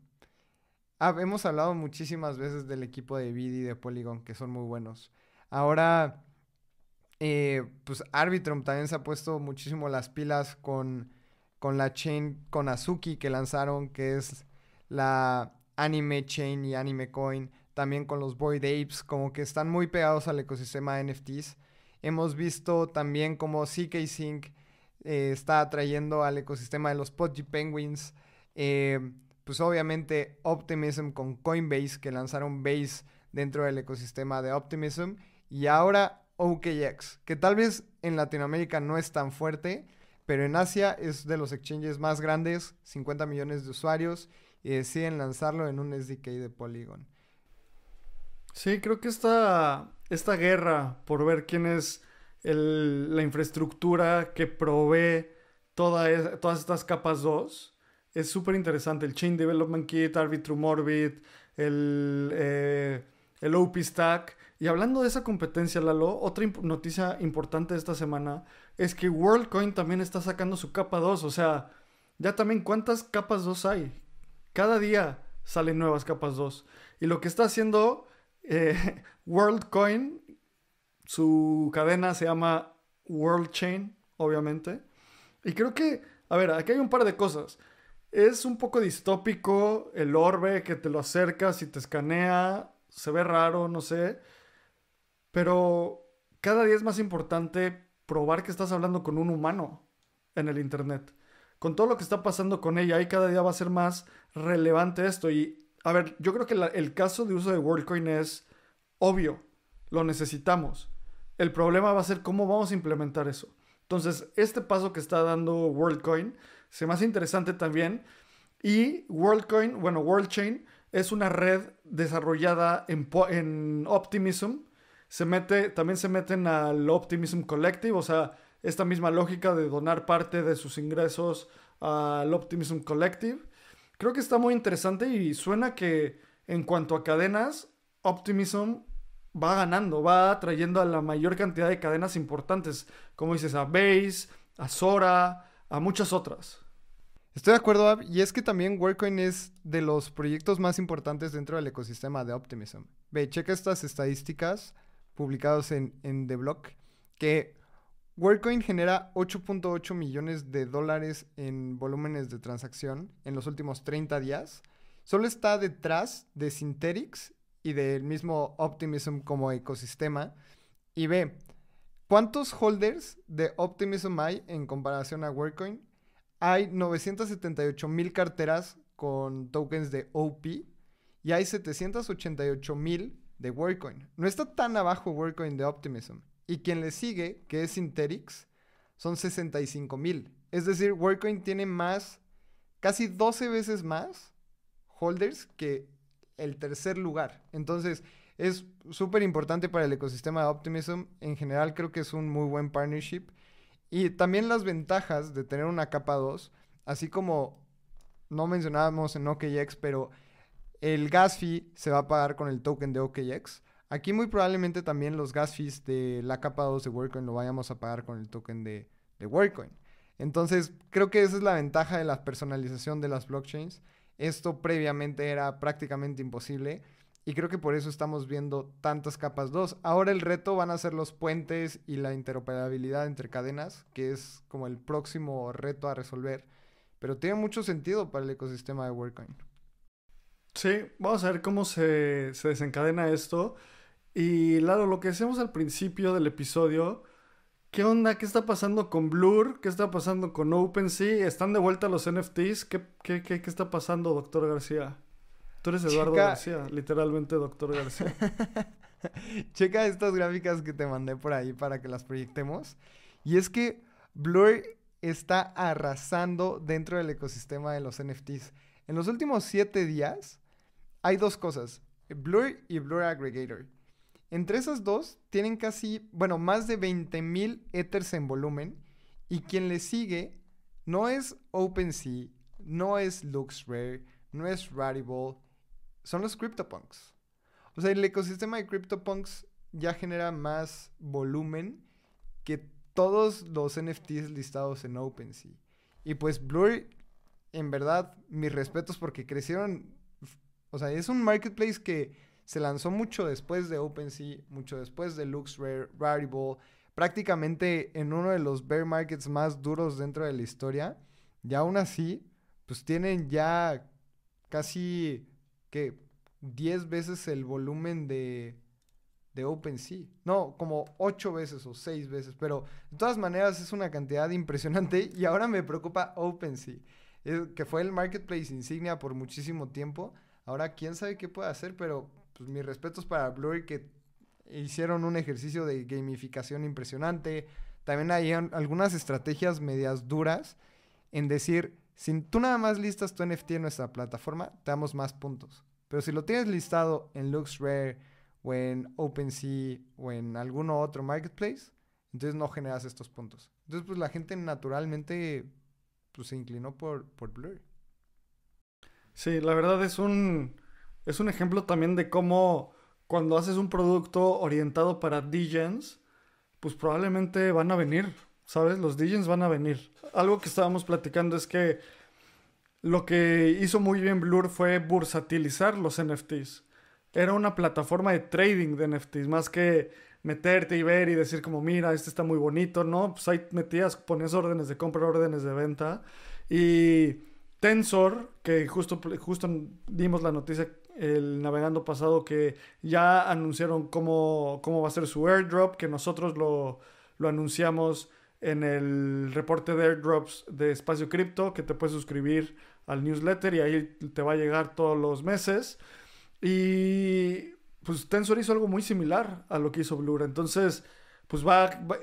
Hemos hablado muchísimas veces del equipo de BD y de Polygon, que son muy buenos. Ahora, pues Arbitrum también se ha puesto muchísimo las pilas con la chain, con Azuki que lanzaron, que es la Anime Chain y Anime Coin. También con los Bored Apes, como que están muy pegados al ecosistema de NFTs. Hemos visto también como CK Sync está atrayendo al ecosistema de los Pudgy Penguins. Pues obviamente Optimism con Coinbase, que lanzaron Base dentro del ecosistema de Optimism. Y ahora OKX, que tal vez en Latinoamérica no es tan fuerte, pero en Asia es de los exchanges más grandes, 50 millones de usuarios, y deciden lanzarlo en un SDK de Polygon. Sí, creo que esta guerra por ver quién es la infraestructura que provee todas estas capas 2 es súper interesante. El Chain Development Kit, Arbitrum Orbit, el OP Stack. Y hablando de esa competencia, Lalo, otra noticia importante de esta semana es que WorldCoin también está sacando su capa 2. O sea, ya también cuántas capas 2 hay. Cada día salen nuevas capas 2. Y lo que está haciendo... WorldCoin, su cadena se llama WorldChain, obviamente. Y creo que, a ver, aquí hay un par de cosas. Es un poco distópico el orbe que te lo acercas y te escanea. Se ve raro, no sé. Pero cada día es más importante probar que estás hablando con un humano en el internet. Con todo lo que está pasando con ella, y cada día va a ser más relevante esto. Y a ver, yo creo que el caso de uso de WorldCoin es obvio. Lo necesitamos. El problema va a ser cómo vamos a implementar eso. Entonces, este paso que está dando WorldCoin se me hace interesante también. Y WorldCoin, bueno, WorldChain es una red desarrollada en Optimism. También se meten al Optimism Collective. O sea, esta misma lógica de donar parte de sus ingresos al Optimism Collective. Creo que está muy interesante y suena que en cuanto a cadenas, Optimism va ganando, va atrayendo a la mayor cantidad de cadenas importantes, como dices, a Base, a Sora, a muchas otras. Estoy de acuerdo, Ab, y es que también WorldCoin es de los proyectos más importantes dentro del ecosistema de Optimism. Ve, checa estas estadísticas publicadas en The Block, que WorldCoin genera $8.8 millones en volúmenes de transacción en los últimos 30 días. Solo está detrás de Synthetix y del mismo Optimism como ecosistema. Y ve, ¿cuántos holders de Optimism hay en comparación a WorldCoin? Hay 978,000 carteras con tokens de OP y hay 788,000 de WorldCoin. No está tan abajo WorldCoin de Optimism. Y quien le sigue, que es Synthetix, son 65,000. Es decir, WorldCoin tiene más, casi 12 veces más holders que el tercer lugar. Entonces, es súper importante para el ecosistema de Optimism. En general, creo que es un muy buen partnership. Y también las ventajas de tener una capa 2, así como no mencionábamos en OKX, pero el gas fee se va a pagar con el token de OKX. Aquí muy probablemente también los gas fees de la capa 2 de WorldCoin lo vayamos a pagar con el token de WorldCoin. Entonces, creo que esa es la ventaja de la personalización de las blockchains. Esto previamente era prácticamente imposible y creo que por eso estamos viendo tantas capas 2. Ahora el reto van a ser los puentes y la interoperabilidad entre cadenas, que es como el próximo reto a resolver. Pero tiene mucho sentido para el ecosistema de WorldCoin. Sí, vamos a ver cómo se desencadena esto. Y Lalo, lo que decíamos al principio del episodio, ¿qué onda? ¿Qué está pasando con Blur? ¿Qué está pasando con OpenSea? ¿Están de vuelta los NFTs? ¿Qué está pasando, doctor García? Tú eres Eduardo García, literalmente doctor García. Checa estas gráficas que te mandé por ahí para que las proyectemos. Y es que Blur está arrasando dentro del ecosistema de los NFTs. En los últimos 7 días hay dos cosas, Blur y Blur Aggregator. Entre esas dos tienen casi, bueno, más de 20,000 Ethers en volumen. Y quien le sigue no es OpenSea, no es LooksRare, no es Rarible. Son los CryptoPunks. O sea, el ecosistema de CryptoPunks ya genera más volumen que todos los NFTs listados en OpenSea. Y pues Blur en verdad, mis respetos porque crecieron. O sea, es un marketplace que se lanzó mucho después de OpenSea, mucho después de LooksRare, Rarible, prácticamente en uno de los bear markets más duros dentro de la historia. Y aún así, pues tienen ya casi, ¿qué? 10 veces el volumen de OpenSea. No, como 8 veces o 6 veces. Pero de todas maneras es una cantidad impresionante. Y ahora me preocupa OpenSea, que fue el marketplace insignia por muchísimo tiempo. Ahora quién sabe qué puede hacer, pero pues, mis respetos para Blur, que hicieron un ejercicio de gamificación impresionante. También hay algunas estrategias medias duras en decir, si tú nada más listas tu NFT en nuestra plataforma, te damos más puntos. Pero si lo tienes listado en LooksRare o en OpenSea o en alguno otro marketplace, entonces no generas estos puntos. Entonces, pues la gente naturalmente pues, se inclinó por Blur. Sí, la verdad es un ejemplo también de cómo cuando haces un producto orientado para DGens, pues probablemente van a venir, ¿sabes? Los DGens van a venir. Algo que estábamos platicando es que lo que hizo muy bien Blur fue bursatilizar los NFTs. Era una plataforma de trading de NFTs, más que meterte y ver y decir como, mira, este está muy bonito, ¿no? Pues ahí metías, ponías órdenes de compra, órdenes de venta. Y Tensor, que justo dimos la noticia el navegando pasado, que ya anunciaron cómo va a ser su airdrop, que nosotros lo anunciamos en el reporte de airdrops de Espacio Cripto, que te puedes suscribir al newsletter y ahí te va a llegar todos los meses. Y pues Tensor hizo algo muy similar a lo que hizo Blur. Entonces, pues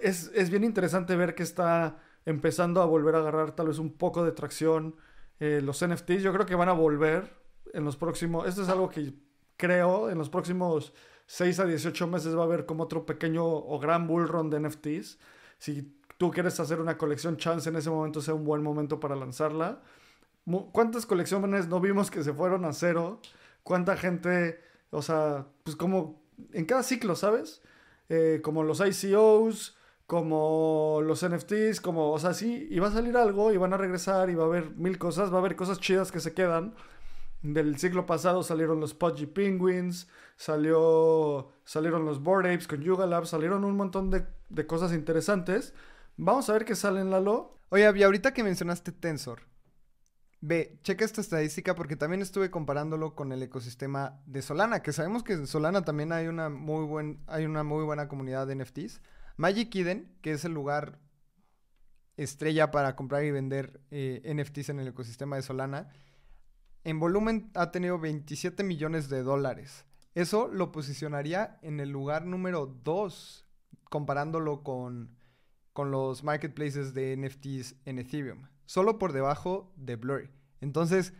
es bien interesante ver que está empezando a volver a agarrar tal vez un poco de tracción los NFTs. Yo creo que van a volver en los próximos... Esto es algo que creo en los próximos 6 a 18 meses va a haber como otro pequeño o gran bull run de NFTs. Si tú quieres hacer una colección, chance en ese momento sea un buen momento para lanzarla. ¿Cuántas colecciones no vimos que se fueron a cero? ¿Cuánta gente, o sea, pues como en cada ciclo, ¿sabes? Como los ICOs, como los NFTs, como, o sea, sí, y va a salir algo y van a regresar y va a haber mil cosas, va a haber cosas chidas que se quedan. Del siglo pasado salieron los Pudgy Penguins, salieron los Bored Apes con Yuga Labs, salieron un montón de cosas interesantes. Vamos a ver qué sale en Lalo. Oye, y ahorita que mencionaste Tensor, ve, checa esta estadística porque también estuve comparándolo con el ecosistema de Solana, que sabemos que en Solana también hay una muy buena comunidad de NFTs. Magic Eden, que es el lugar estrella para comprar y vender NFTs en el ecosistema de Solana, en volumen ha tenido $27 millones. Eso lo posicionaría en el lugar número 2, comparándolo con los marketplaces de NFTs en Ethereum, solo por debajo de Blur. Entonces,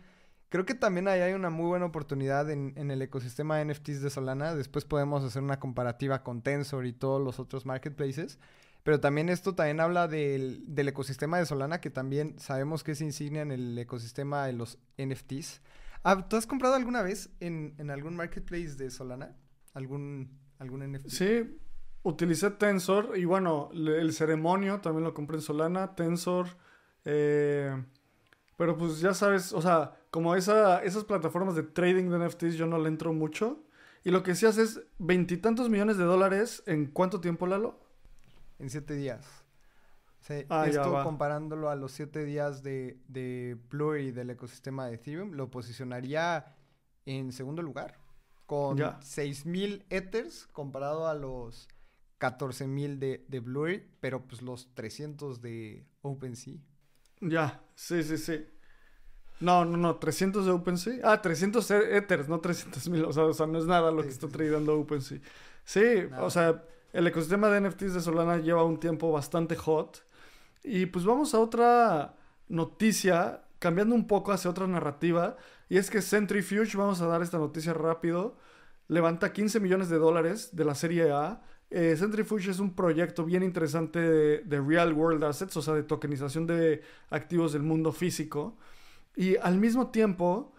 creo que también ahí hay una muy buena oportunidad en el ecosistema de NFTs de Solana. Después podemos hacer una comparativa con Tensor y todos los otros marketplaces. Pero también esto también habla del ecosistema de Solana, que también sabemos que es insignia en el ecosistema de los NFTs. Ah, ¿tú has comprado alguna vez en algún marketplace de Solana? ¿Algún NFT? Sí, utilicé Tensor y bueno, el Ceremonio también lo compré en Solana, Tensor. Pero pues ya sabes, o sea, como esas plataformas de trading de NFTs yo no le entro mucho. Y lo que sí haces es $20 millones en ¿cuánto tiempo, Lalo? En 7 días. O sea, esto comparándolo a los 7 días de Blur y del ecosistema de Ethereum, lo posicionaría en segundo lugar, con 6,000 Ethers comparado a los 14,000 de Blur, pero pues los 300 de OpenSea. Ya, sí. No, 300 de OpenSea. Ah, 300 Ethers, no 300,000. O sea, no es nada lo que está tradeando OpenSea. Sí, nada. O sea... El ecosistema de NFTs de Solana lleva un tiempo bastante hot. Y pues vamos a otra noticia, cambiando un poco hacia otra narrativa. Y es que Centrifuge, vamos a dar esta noticia rápido, levanta $15 millones de la serie A. Centrifuge es un proyecto bien interesante de real world assets, o sea, de tokenización de activos del mundo físico. Y al mismo tiempo,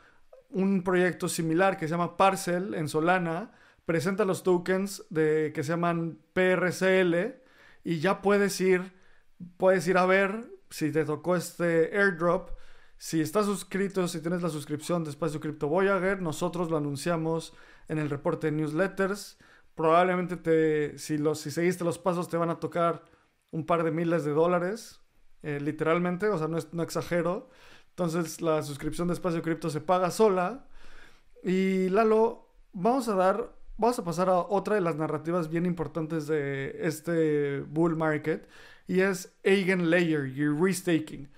un proyecto similar que se llama Parcel en Solana presenta los tokens que se llaman PRCL y ya puedes ir a ver si te tocó este airdrop Si estás suscrito, si tienes la suscripción de Espacio Cripto Voyager, nosotros lo anunciamos en el reporte de newsletters. Probablemente si seguiste los pasos te van a tocar un par de miles de dólares, literalmente, o sea, no exagero. Entonces la suscripción de Espacio Cripto se paga sola. Y Lalo, vamos a pasar a otra de las narrativas bien importantes de este bull market, y es EigenLayer y restaking.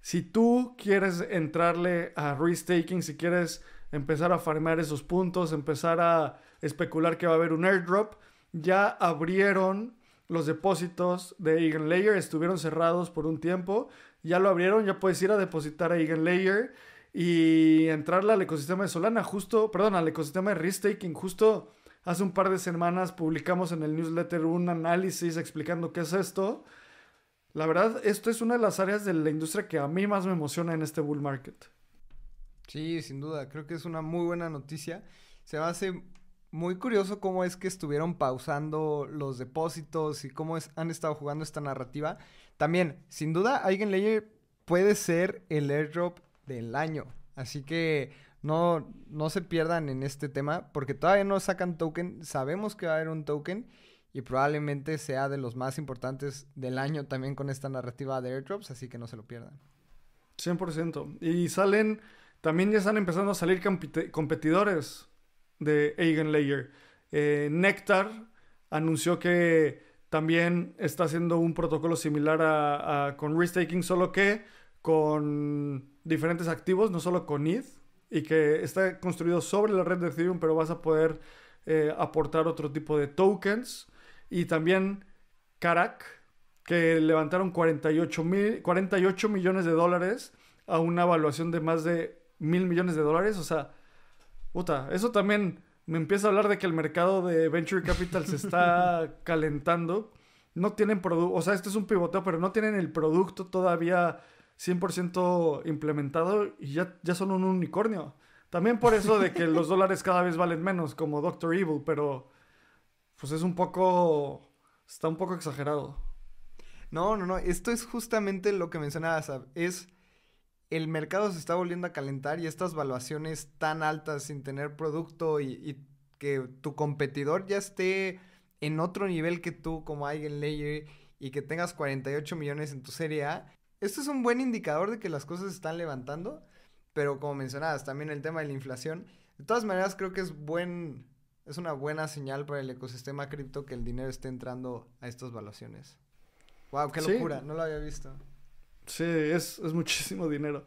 Si tú quieres entrarle a restaking, si quieres empezar a farmear esos puntos, empezar a especular que va a haber un airdrop, ya abrieron los depósitos de EigenLayer, estuvieron cerrados por un tiempo, ya lo abrieron, ya puedes ir a depositar a EigenLayer y entrarle al ecosistema de Solana, al ecosistema de restaking. Justo hace un par de semanas publicamos en el newsletter un análisis explicando qué es esto. La verdad, esto es una de las áreas de la industria que a mí más me emociona en este bull market. Sí, sin duda. Creo que es una muy buena noticia. Se me hace muy curioso cómo es que estuvieron pausando los depósitos y cómo han estado jugando esta narrativa. También, sin duda, EigenLayer puede ser el airdrop del año. Así que no se pierdan en este tema, porque todavía no sacan token. Sabemos que va a haber un token. Y probablemente sea de los más importantes del año también con esta narrativa de airdrops, así que no se lo pierdan. 100%. Y salen, también ya están empezando a salir competidores de EigenLayer. Nectar anunció que también está haciendo un protocolo similar con restaking, solo que con diferentes activos, no solo con ETH, y que está construido sobre la red de Ethereum, pero vas a poder aportar otro tipo de tokens. Y también Kodak, que levantaron 48 millones de dólares a una evaluación de más de 1,000 millones de dólares. O sea, puta, eso también me empieza a hablar de que el mercado de Venture Capital se está calentando. No tienen producto, o sea, este es un pivoteo, pero no tienen el producto todavía 100% implementado y ya son un unicornio. También por eso de que los dólares cada vez valen menos, como Doctor Evil, pero pues es un poco... está un poco exagerado. No. Esto es justamente lo que mencionabas, Ab. Es... el mercado se está volviendo a calentar y estas valuaciones tan altas sin tener producto y que tu competidor ya esté en otro nivel que tú como EigenLayer y que tengas 48 millones en tu serie A. Esto es un buen indicador de que las cosas se están levantando, pero como mencionabas, también el tema de la inflación. De todas maneras, creo que es una buena señal para el ecosistema cripto que el dinero esté entrando a estas valuaciones. ¡Wow! ¡Qué locura! Sí. No lo había visto. Sí, es muchísimo dinero.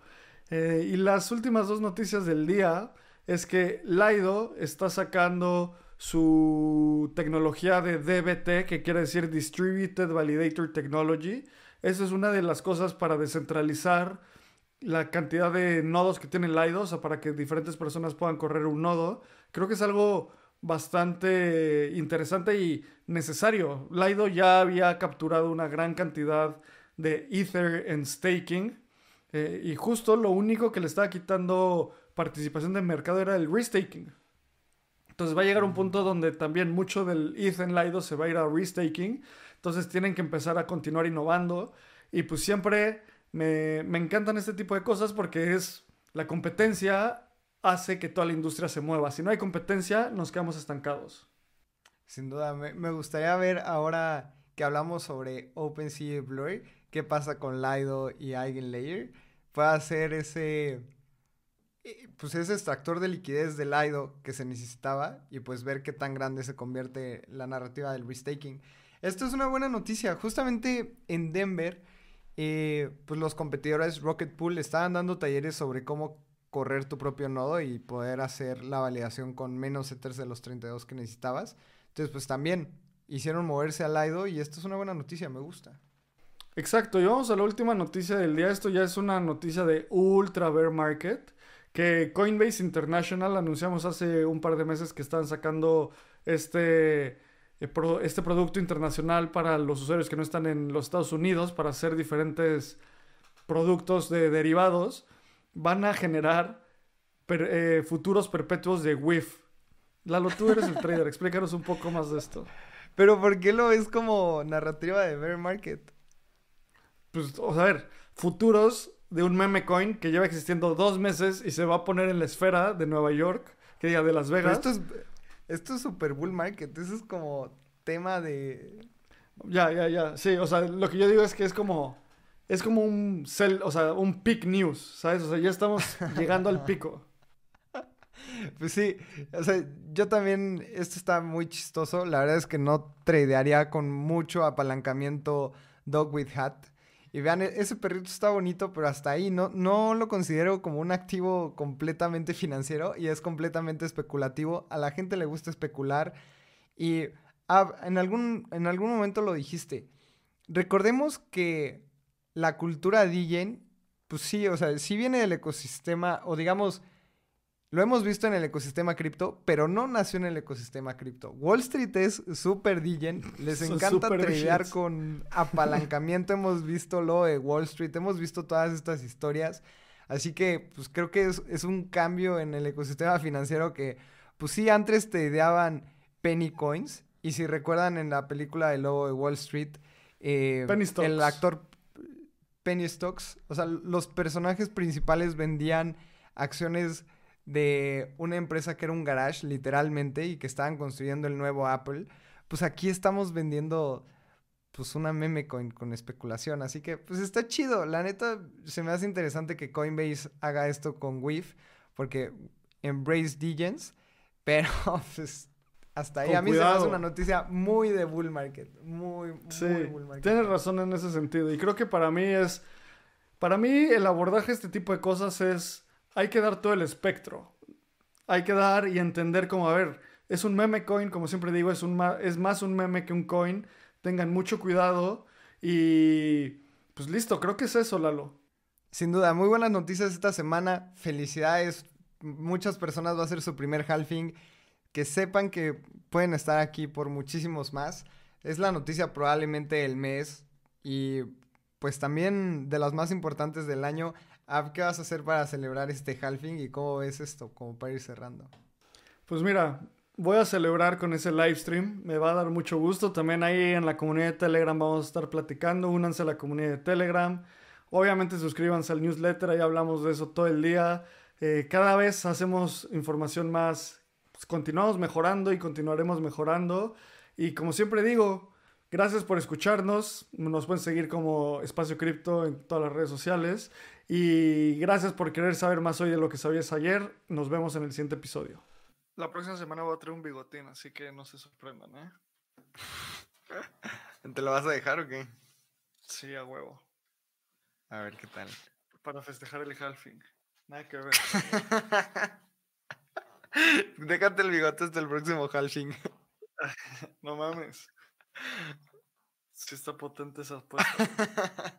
Y las últimas dos noticias del día es que Lido está sacando su tecnología de DVT, que quiere decir Distributed Validator Technology. Esa es una de las cosas para descentralizar la cantidad de nodos que tiene Lido, o sea, para que diferentes personas puedan correr un nodo. Creo que es algo bastante interesante y necesario. Lido ya había capturado una gran cantidad de Ether en staking, y justo lo único que le estaba quitando participación de mercado era el restaking. Entonces va a llegar un punto donde también mucho del ETH en Lido se va a ir a restaking. Entonces tienen que empezar a continuar innovando. Y pues siempre me encantan este tipo de cosas, porque es la competencia hace que toda la industria se mueva. Si no hay competencia, nos quedamos estancados. Sin duda, me gustaría ver ahora que hablamos sobre OpenSea y Blur, qué pasa con Lido y EigenLayer. Puede hacer ese extractor de liquidez de Lido que se necesitaba y pues ver qué tan grande se convierte la narrativa del restaking. Esto es una buena noticia. Justamente en Denver, pues los competidores Rocket Pool estaban dando talleres sobre cómo correr tu propio nodo y poder hacer la validación con menos ethers de los 32 que necesitabas. Entonces, pues también hicieron moverse a Lido y esto es una buena noticia, me gusta. Exacto, y vamos a la última noticia del día. Esto ya es una noticia de ultra bear market, que Coinbase International anunciamos hace un par de meses que están sacando este producto internacional para los usuarios que no están en los Estados Unidos, para hacer diferentes productos de derivados. Van a generar futuros perpetuos de WIF. Lalo, tú eres el trader, explícanos un poco más de esto. ¿Pero por qué lo ves como narrativa de bear market? Pues, o sea, a ver, futuros de un meme coin que lleva existiendo 2 meses y se va a poner en la esfera de Nueva York, que diga de Las Vegas. Pero esto es super bull market, eso es como tema de... Ya. Sí, o sea, lo que yo digo es que es como un sell, o sea, un peak news, ¿sabes? O sea, ya estamos llegando al pico. Pues sí, o sea, yo también, esto está muy chistoso. La verdad es que no tradearía con mucho apalancamiento dog with hat. Y vean, ese perrito está bonito, pero hasta ahí no lo considero como un activo completamente financiero y es completamente especulativo. A la gente le gusta especular y en algún momento lo dijiste. Recordemos que la cultura DeGen, pues sí, o sea, sí viene del ecosistema, o digamos, lo hemos visto en el ecosistema cripto, pero no nació en el ecosistema cripto. Wall Street es súper DeGen, les encanta tradear con apalancamiento, hemos visto lo de Wall Street, hemos visto todas estas historias, así que pues creo que es un cambio en el ecosistema financiero que, pues sí, antes tradeaban penny coins, y si recuerdan en la película del Lobo de Wall Street, el actor penny stocks, o sea, los personajes principales vendían acciones de una empresa que era un garage, literalmente, y que estaban construyendo el nuevo Apple. Pues aquí estamos vendiendo, pues, una meme coin con especulación. Así que, pues, está chido. La neta, se me hace interesante que Coinbase haga esto con WIF, porque embrace diligence, pero, pues, hasta ahí. A mí se me hace una noticia muy de bull market. Muy bull market. Tienes razón en ese sentido. Y creo que para mí, el abordaje de este tipo de cosas es... hay que dar todo el espectro. Hay que dar y entender cómo, a ver, es un meme coin, como siempre digo, es más un meme que un coin. Tengan mucho cuidado y pues listo, creo que es eso, Lalo. Sin duda, muy buenas noticias esta semana. Felicidades. Muchas personas va a ser su primer halving. Que sepan que pueden estar aquí por muchísimos más. Es la noticia probablemente del mes y pues también de las más importantes del año. ¿Qué vas a hacer para celebrar este halving y cómo ves esto? Como para ir cerrando. Pues mira, voy a celebrar con ese live stream. Me va a dar mucho gusto. También ahí en la comunidad de Telegram vamos a estar platicando. Únanse a la comunidad de Telegram. Obviamente suscríbanse al newsletter. Ahí hablamos de eso todo el día. Cada vez hacemos información más. Pues continuamos mejorando y continuaremos mejorando. Y como siempre digo, gracias por escucharnos. Nos pueden seguir como Espacio Cripto en todas las redes sociales. Y gracias por querer saber más hoy de lo que sabías ayer. Nos vemos en el siguiente episodio. La próxima semana voy a traer un bigotín, así que no se sorprendan, ¿eh? ¿Te lo vas a dejar o qué? Sí, a huevo. A ver qué tal. Para festejar el halving. Nada que ver. Déjate el bigote hasta el próximo halving. No mames. Sí está potente esa apuesta.